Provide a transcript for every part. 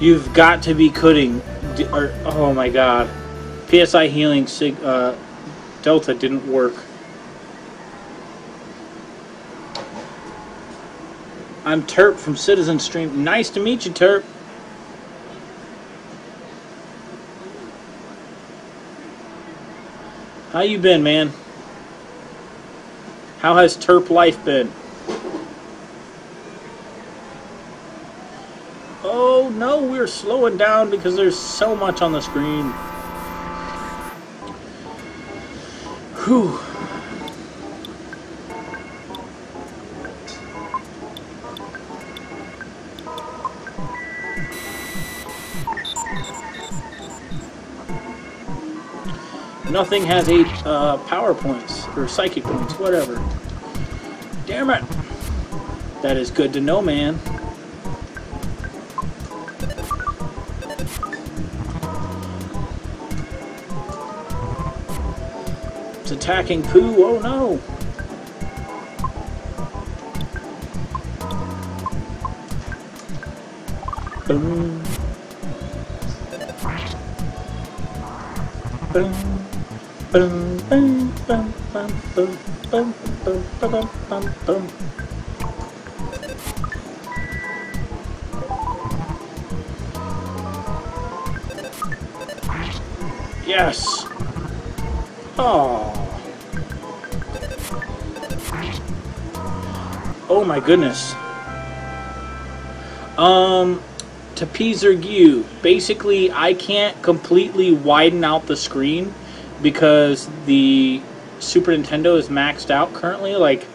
You've got to be kidding. Oh my god. PSI healing Delta didn't work. I'm Terp from Citizen Stream. Nice to meet you, Terp. How you been, man? How has Terp life been? Oh no, we're slowing down because there's so much on the screen. Whew. Nothing has 8 power points, or psychic points, whatever. Damn it! That is good to know, man. It's attacking Pooh, oh no! Boom. Boom. Bum, bum, bum, bum, bum, bum, bum, bum, bum, bum. Yes. Oh. Oh my goodness. Tapizer Gyu. Basically, I can't completely widen out the screen, because the Super Nintendo is maxed out currently. Like,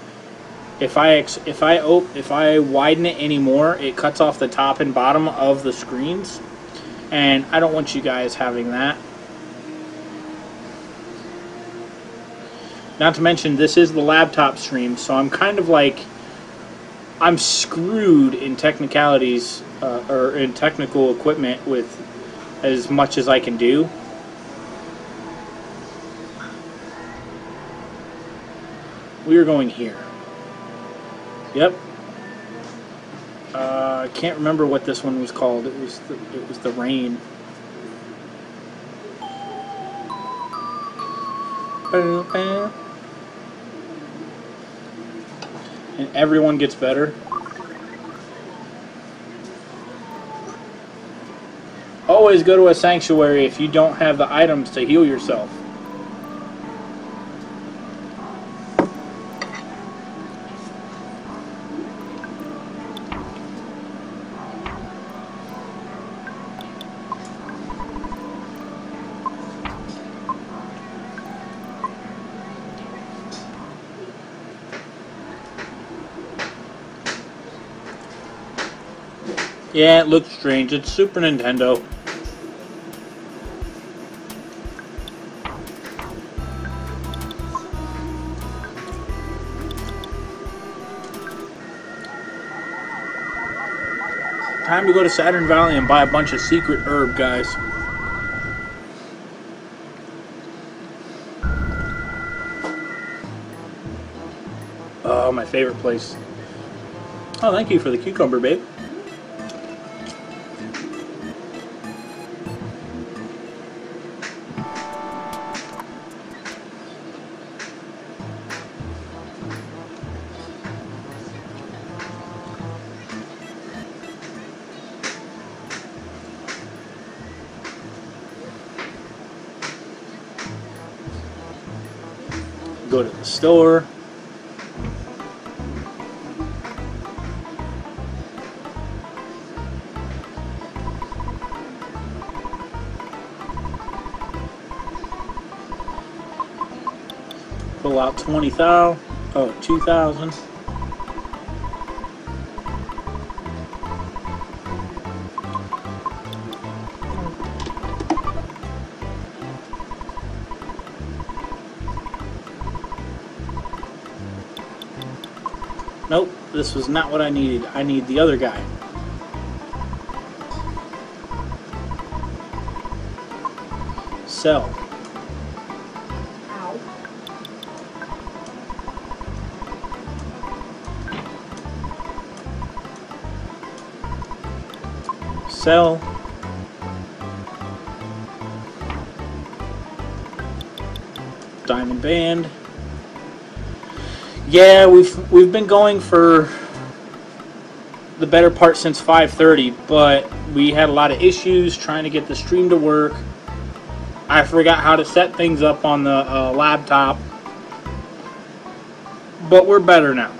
if I widen it anymore, it cuts off the top and bottom of the screens, and I don't want you guys having that. Not to mention, this is the laptop stream, so I'm kind of like I'm screwed in technicalities or in technical equipment with as much as I can do. We are going here. Yep. I can't remember what this one was called. It was the rain. And everyone gets better. Always go to a sanctuary if you don't have the items to heal yourself. Yeah, it looks strange. It's Super Nintendo. Time to go to Saturn Valley and buy a bunch of secret herb, guys. Oh, my favorite place. Oh, thank you for the cucumber, babe. Go to the store. Pull out 20,000. Oh, 2,000. Nope, this was not what I needed. I need the other guy. Sell. Ow. Sell. I'm banned. Yeah, we've been going for the better part since 5:30, but we had a lot of issues trying to get the stream to work. I forgot how to set things up on the laptop, but we're better now.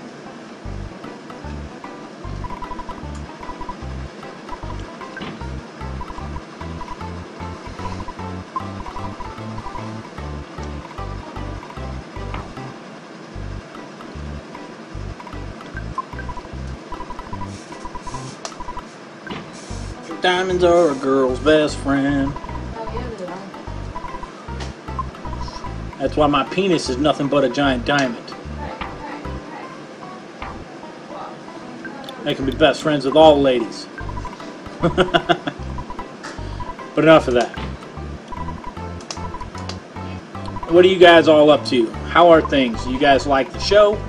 Diamonds are a girl's best friend. That's why my penis is nothing but a giant diamond. I can be best friends with all ladies. But enough of that. What are you guys all up to? How are things? You guys like the show?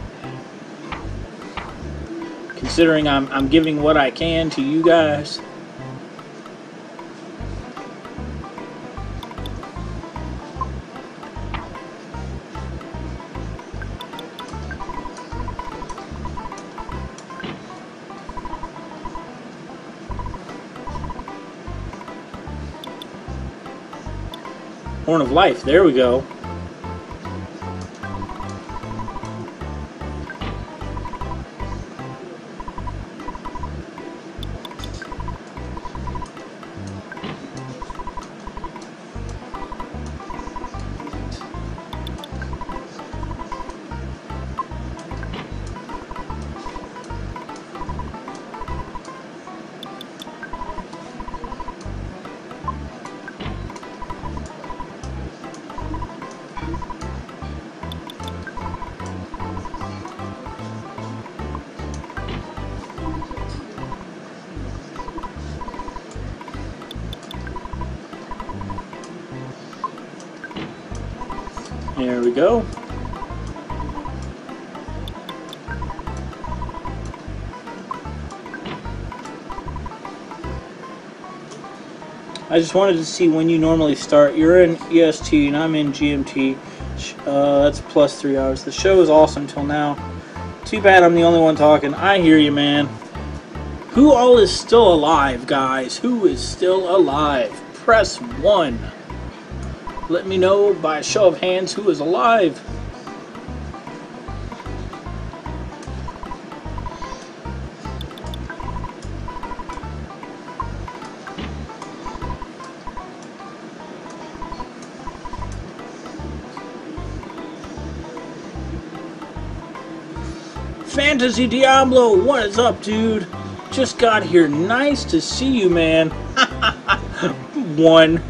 Considering I'm giving what I can to you guys. Horn of Life, there we go. There we go. I just wanted to see when you normally start. You're in EST and I'm in GMT. That's plus 3 hours. The show is awesome until now. Too bad I'm the only one talking. I hear you, man. Who all is still alive, guys? Who is still alive? Press 1. Let me know by a show of hands who is alive. Fantasy Diablo, what is up, dude? Just got here. Nice to see you, man. One.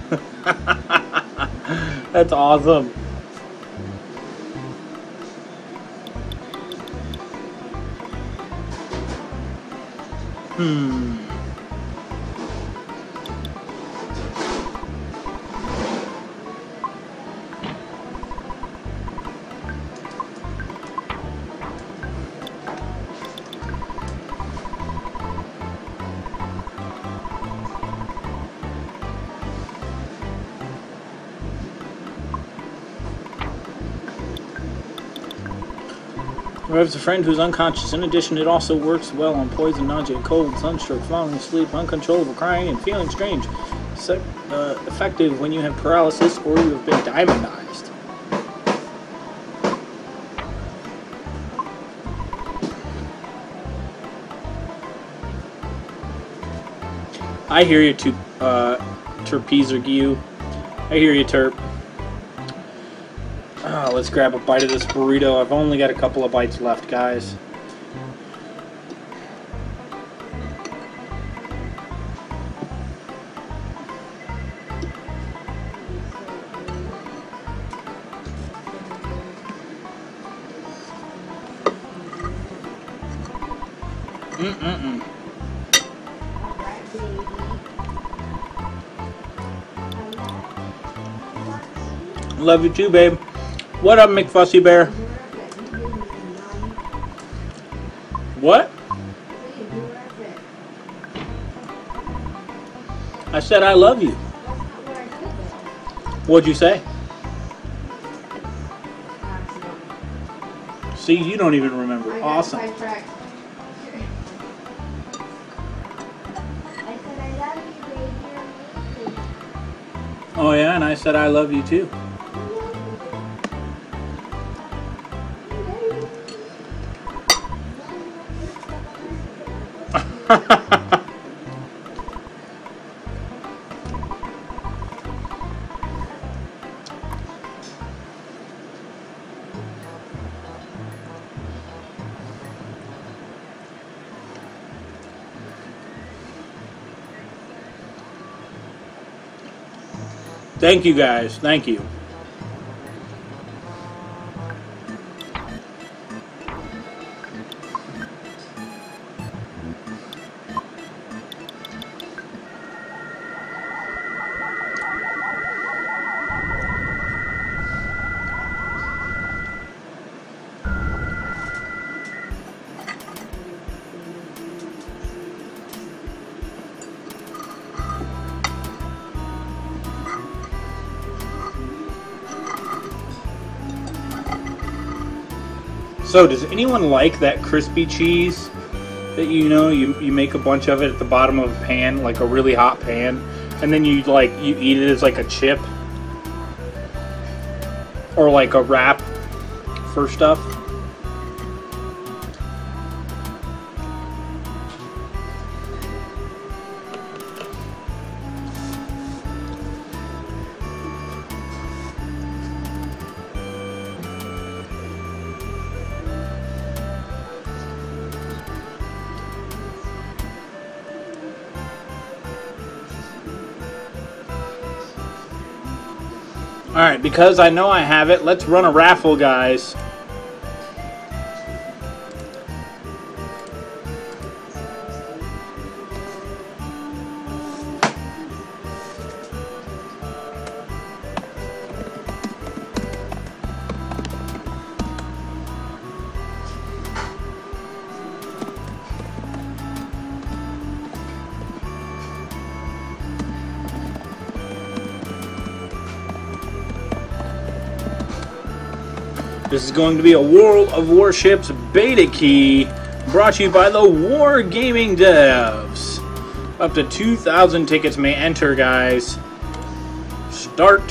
That's awesome. Revs a friend who's unconscious. In addition, it also works well on poison, nausea, cold, sunstroke, falling asleep, uncontrollable crying, and feeling strange. Effective when you have paralysis or you have been diamondized. I hear you, Terpezer Giu. I hear you, Terp. Oh, let's grab a bite of this burrito. I've only got a couple of bites left, guys. Love you too, babe. What up, McFussy Bear? What? I said I love you. What'd you say? See, you don't even remember. Awesome. Oh yeah, and I said I love you too. Thank you guys, thank you. So does anyone like that crispy cheese that you make a bunch of it at the bottom of a pan, like a really hot pan, and then you eat it as like a chip or like a wrap for stuff? Alright, because I know I have it, let's run a raffle, guys. This is going to be a World of Warships beta key brought to you by the War Gaming devs. Up to 2,000 tickets may enter, guys. Start.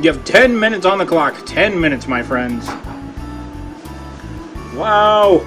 You have 10 minutes on the clock. 10 minutes, my friends. Wow.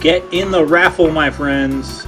Get in the raffle, my friends.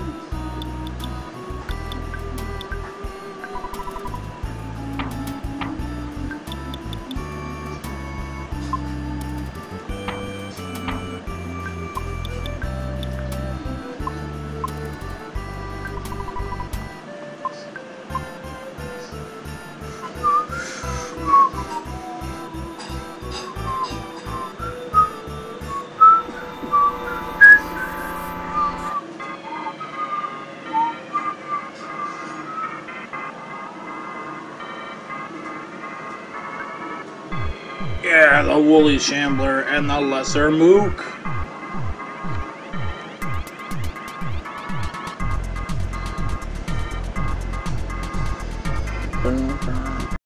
Yeah, the Woolly Shambler and the Lesser Mook.